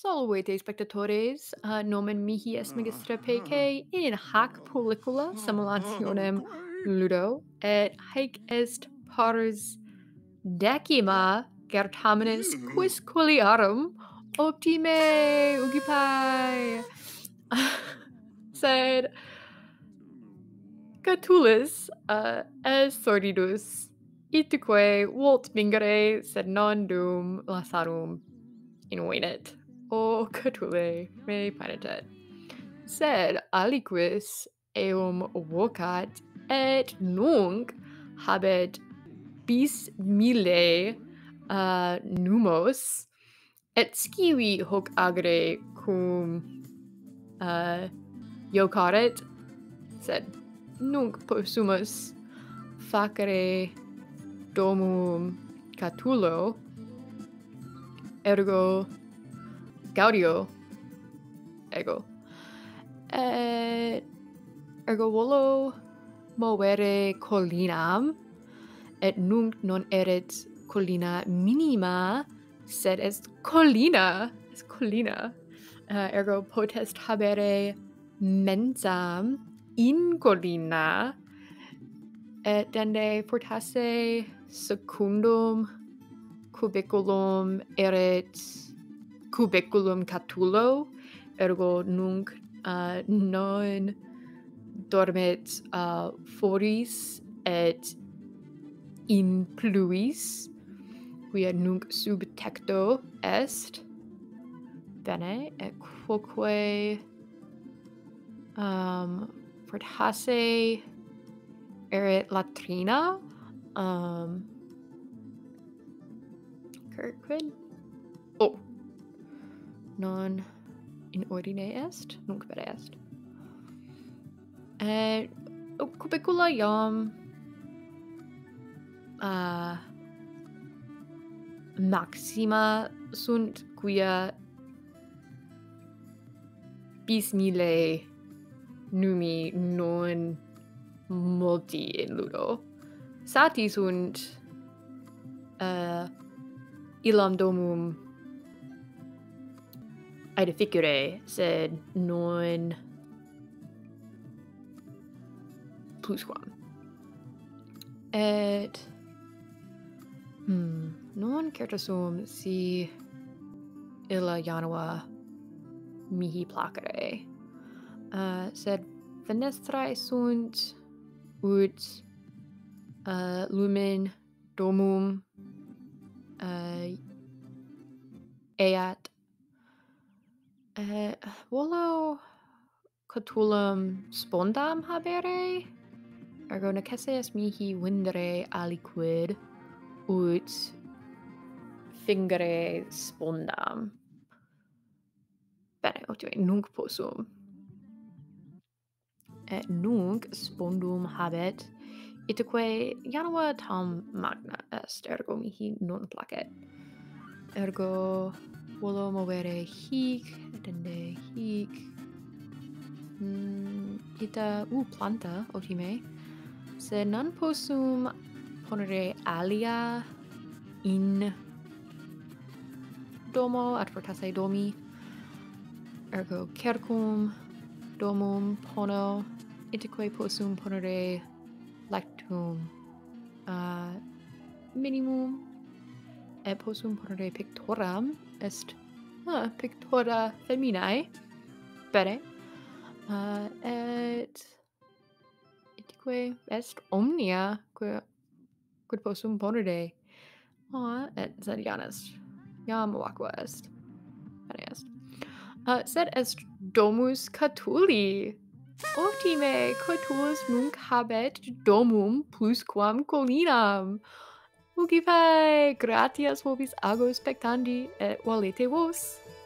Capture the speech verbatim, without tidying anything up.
Salvete spectatores, uh, nomen mihi est magistrapece in hac publicula simulationem ludo, et haec est pars decima certamenis quisquiliarum optime ugipae, said Catullus uh, es sordidus, ituque volt mingere, sed non dum lasarum invenet. O Catulle, me panetet. Sed aliquis eum vocat, et nunc habet bis mille uh, numos, et scivi hoc agere cum uh, jocaret, sed nunc possumus facere domum Catullo, ergo gaudio ego, et ergo volo movere collinam, et nunc non erit collina minima, sed est collina, est collina, uh, ergo potest habere mensam in collina, et dende portasse secundum cubiculum erit cubiculum Catullo, ergo nunc uh, non dormit uh, foris et in pluis, quia nunc sub tecto est. Bene, et quoque um, fortasse erit latrina, um, quid? Oh, non in ordine est, nunc vere est. Et cubicula iam uh, maxima sunt, quia bis mille numi non multi in ludo. Sati sunt uh, illam domum aedificere, sed non plusquam. Et hmm, non certasum si illa janua mihi placere, uh, sed fenestrae sunt ut uh, lumen domum uh, eat. Uh, volo Catullum spondam habere, ergo necesse est mihi windere aliquid ut fingere spondam. Bene, optime, nunc possum. Et nunc spondum habet, itaque janua tam magna est, ergo mihi non placet. Ergo volo movere hic, etende hic, mm, ita u uh, planta optime, sed non possum ponere alia in domo ad fortasse domi, ergo cercum domum pono, itaque possum ponere lactum uh, minimum, et possum ponere pictoram, est uh, pictora feminae. Bene, uh, et etque est omnia quid que, possum ponere, uh, et sed iam est, iam vacua est. Bene est, uh, sed est domus Catulli. Optime, Catullus nunc habet domum plusquam collinam. Ugipae, gratias vobis ago spectandi, et valete vos.